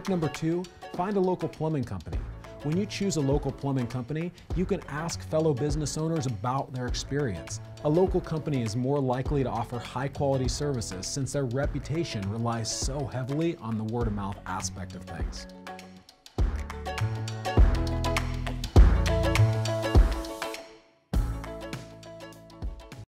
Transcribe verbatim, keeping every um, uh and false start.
Tip number two, find a local plumbing company. When you choose a local plumbing company, you can ask fellow business owners about their experience. A local company is more likely to offer high-quality services since their reputation relies so heavily on the word-of-mouth aspect of things.